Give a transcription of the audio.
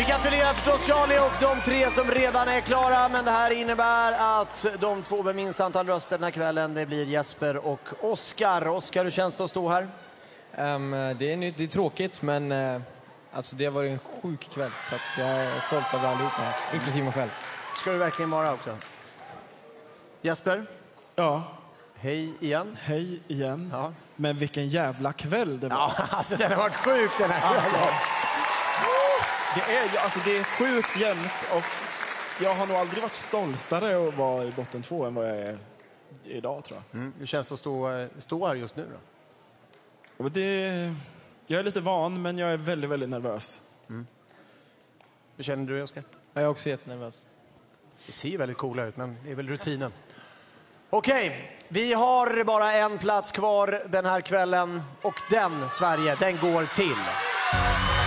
Vi gratulerar förstås Charlie och de tre som redan är klara. Men det här innebär att de två med minst antal röster den här kvällen, det blir Jesper och Oskar. Oskar, hur känns det att stå här? Det är tråkigt, men alltså, det var en sjuk kväll. Så att jag är stolt över allihopa här, inklusive mig själv. Ska du verkligen vara också? Jesper? Ja. Hej igen. Hej igen. Ja. Men vilken jävla kväll det var. Ja, alltså den har varit sjuk den här kvällen. Det är sjukt jämnt och jag har nog aldrig varit stoltare att vara i botten 2 än vad jag är idag, tror jag. Hur känns det att stå här just nu då? Jag är lite van, men jag är väldigt, väldigt nervös. Hur känner du dig, Oskar? Jag är också jättenervös. Det ser väldigt coola ut, men det är väl rutinen. Okej, vi har bara en plats kvar den här kvällen och den, Sverige, den går till...